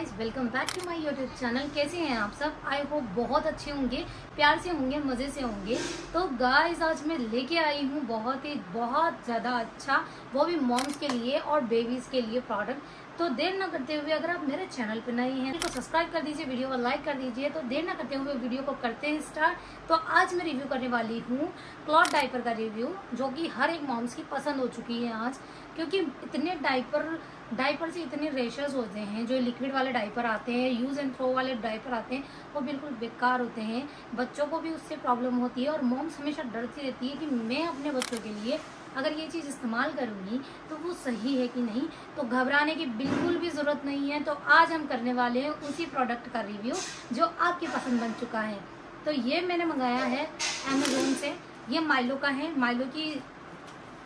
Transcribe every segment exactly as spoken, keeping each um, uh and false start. Guys, welcome back to my YouTube channel. कैसे हैं आप सब? आई होप बहुत अच्छे होंगे, प्यार से होंगे, मज़े से होंगे। तो गाइस, आज मैं लेके आई हूँ बहुत ही बहुत ज़्यादा अच्छा, वो भी मॉम्स के लिए और बेबीज़ के लिए प्रोडक्ट। तो देर ना करते हुए, अगर आप मेरे चैनल पर नए हैं तो सब्सक्राइब कर दीजिए, वीडियो को लाइक कर दीजिए। तो देर ना करते हुए वीडियो को करते हैं स्टार्ट। तो आज मैं रिव्यू करने वाली हूँ क्लॉथ डायपर का रिव्यू, जो कि हर एक मॉम्स की पसंद हो चुकी है आज, क्योंकि इतने डायपर डायपर से इतने रैशेस होते हैं। जो लिक्विड वाले डायपर आते हैं, यूज़ एंड थ्रो वाले डायपर आते हैं, वो बिल्कुल बेकार होते हैं। बच्चों को भी उससे प्रॉब्लम होती है और मॉम्स हमेशा डरती रहती है कि मैं अपने बच्चों के लिए अगर ये चीज़ इस्तेमाल करूँगी तो वो सही है कि नहीं। तो घबराने की बिल्कुल भी ज़रूरत नहीं है। तो आज हम करने वाले हैं उसी प्रोडक्ट का रिव्यू जो आपकी पसंद बन चुका है। तो ये मैंने मंगाया है अमेज़ोन से, ये माइलो का है, माइलो की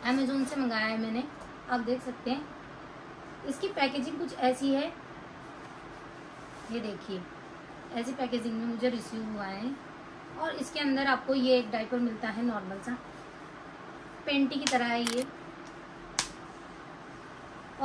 अमेज़ोन से मंगाया है मैंने। आप देख सकते हैं इसकी पैकेजिंग कुछ ऐसी है, ये देखिए, ऐसी पैकेजिंग में मुझे रिसीव हुआ है। और इसके अंदर आपको ये एक डायपर मिलता है, नॉर्मल सा पेंटी की तरह है ये।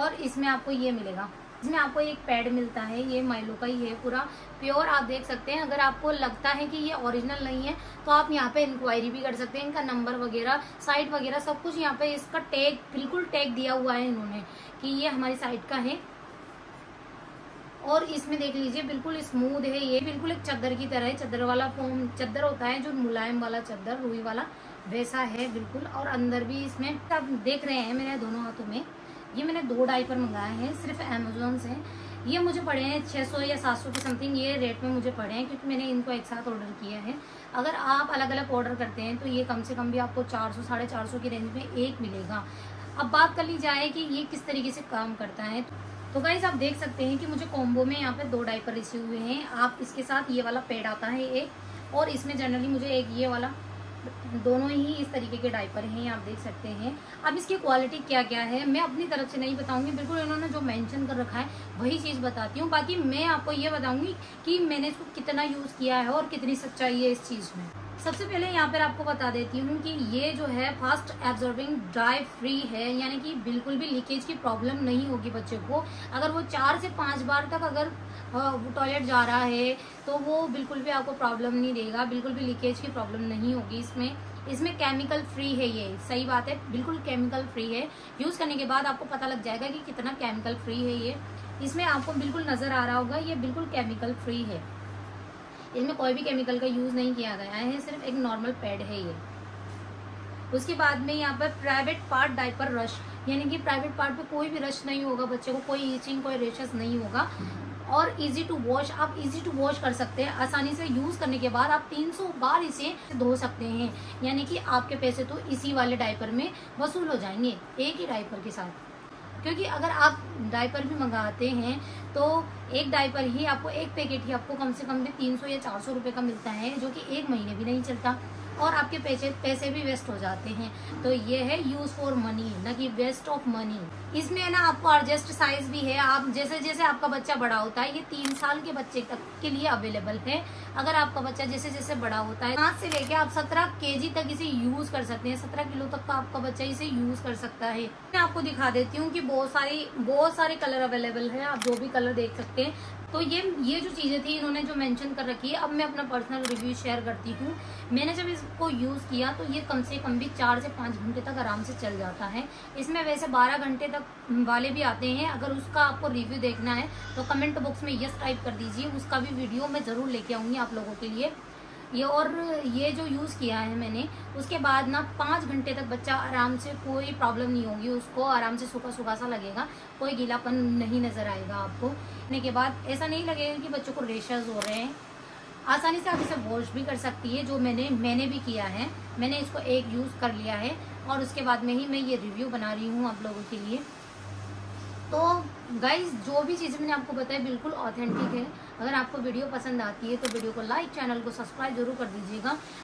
और इसमें आपको ये मिलेगा, इसमें आपको एक पैड मिलता है, ये माइलो का ही है, पूरा प्योर। आप देख सकते हैं, अगर आपको लगता है कि ये ओरिजिनल नहीं है तो आप यहाँ पे इंक्वायरी भी कर सकते हैं। इनका नंबर वगैरह, साइट वगैरह सब कुछ यहाँ पे, इसका टैग बिल्कुल टैग दिया हुआ है इन्होंने कि ये हमारी साइट का है। और इसमें देख लीजिए बिल्कुल स्मूथ है, ये बिल्कुल एक चादर की तरह है, चादर वाला फोम, चादर होता है जो मुलायम वाला, चादर रुई वाला, वैसा है बिल्कुल। और अंदर भी इसमें आप देख रहे हैं मेरे दोनों हाथों में, ये मैंने दो डायपर मंगाए हैं सिर्फ अमेज़ोन से। ये मुझे पड़े हैं छह सौ या सात सौ के समथिंग, ये रेट में मुझे पड़े हैं, क्योंकि मैंने इनको एक साथ ऑर्डर किया है। अगर आप अलग अलग ऑर्डर करते हैं तो ये कम से कम भी आपको चार सौ साढ़े चार सौ की रेंज में एक मिलेगा। अब बात कर ली जाए कि ये किस तरीके से काम करता है। तो गाइस, आप देख सकते हैं कि मुझे कॉम्बो में यहाँ पर दो डायपर रिसीव हुए हैं। आप इसके साथ ये वाला पेड आता है एक, और इसमें जनरली मुझे एक ये वाला, दोनों ही इस तरीके के डायपर हैं, आप देख सकते हैं। अब इसकी क्वालिटी क्या क्या है मैं अपनी तरफ से नहीं बताऊंगी, बिल्कुल इन्होंने जो मेंशन कर रखा है वही चीज़ बताती हूँ। बाकी मैं आपको ये बताऊंगी कि मैंने इसको कितना यूज़ किया है और कितनी सच्चाई है इस चीज़ में। सबसे पहले यहाँ पर आपको बता देती हूँ कि ये जो है फास्ट एब्जॉर्बिंग, ड्राई फ्री है, यानी कि बिल्कुल भी लीकेज की प्रॉब्लम नहीं होगी बच्चे को। अगर वो चार से पाँच बार तक अगर टॉयलेट जा रहा है तो वो बिल्कुल भी आपको प्रॉब्लम नहीं देगा, बिल्कुल भी लीकेज की प्रॉब्लम नहीं होगी इसमें। इसमें केमिकल फ्री है, ये सही बात है, बिल्कुल केमिकल फ्री है। यूज़ करने के बाद आपको पता लग जाएगा कि कितना केमिकल फ्री है ये। इसमें आपको बिल्कुल नज़र आ रहा होगा, ये बिल्कुल केमिकल फ्री है, इनमें कोई भी केमिकल का यूज़ नहीं किया गया है, सिर्फ एक नॉर्मल पैड है ये। उसके बाद में यहाँ पर प्राइवेट पार्ट डायपर रश, यानी कि प्राइवेट पार्ट पे कोई भी रश नहीं होगा बच्चे को, कोई ईचिंग, कोई रेशेस नहीं होगा। और इजी टू वॉश, आप इजी टू वॉश कर सकते हैं, आसानी से यूज़ करने के बाद आप तीन सौ बार इसे धो सकते हैं, यानी कि आपके पैसे तो इसी वाले डायपर में वसूल हो जाएंगे एक ही डायपर के साथ। क्योंकि अगर आप डायपर भी मंगाते हैं तो एक डायपर ही आपको, एक पैकेट ही आपको कम से कम भी तीन सौ या चार सौ रुपये का मिलता है, जो कि एक महीने भी नहीं चलता और आपके पैसे पैसे भी वेस्ट हो जाते हैं। तो ये है यूज़ फॉर मनी, ना कि वेस्ट ऑफ मनी। इसमें है ना आपको एडजस्ट साइज भी है, आप जैसे जैसे आपका बच्चा बड़ा होता है, ये तीन साल के बच्चे तक के लिए अवेलेबल है। अगर आपका बच्चा जैसे जैसे बड़ा होता है, पाँच से लेके आप सत्रह केजी तक इसे यूज़ कर सकते हैं, सत्रह किलो तक का आपका बच्चा इसे यूज़ कर सकता है। मैं आपको दिखा देती हूँ कि बहुत सारी बहुत सारे कलर अवेलेबल है, आप जो भी कलर देख सकते हैं। तो ये ये जो चीज़ें थी इन्होंने जो मेंशन कर रखी है, अब मैं अपना पर्सनल रिव्यू शेयर करती हूँ। मैंने जब इसको यूज़ किया तो ये कम से कम भी चार से पाँच घंटे तक आराम से चल जाता है। इसमें वैसे बारह घंटे तक वाले भी आते हैं, अगर उसका आपको रिव्यू देखना है तो कमेंट बॉक्स में यस टाइप कर दीजिए, उसका भी वीडियो मैं ज़रूर लेके आऊँगी आप लोगों के लिए ये। और ये जो यूज़ किया है मैंने, उसके बाद ना पाँच घंटे तक बच्चा आराम से, कोई प्रॉब्लम नहीं होगी उसको, आराम से सूखा सूखा सा लगेगा, कोई गीलापन नहीं नज़र आएगा आपको। लेने के बाद ऐसा नहीं लगेगा कि बच्चों को रेशेस हो रहे हैं। आसानी से आप इसे वॉश भी कर सकती है, जो मैंने मैंने भी किया है। मैंने इसको एक यूज़ कर लिया है और उसके बाद में ही मैं ये रिव्यू बना रही हूँ आप लोगों के लिए। तो गाइज़, जो भी चीज़ें मैंने आपको बताई बिल्कुल ऑथेंटिक है। अगर आपको वीडियो पसंद आती है तो वीडियो को लाइक, चैनल को सब्सक्राइब जरूर कर दीजिएगा।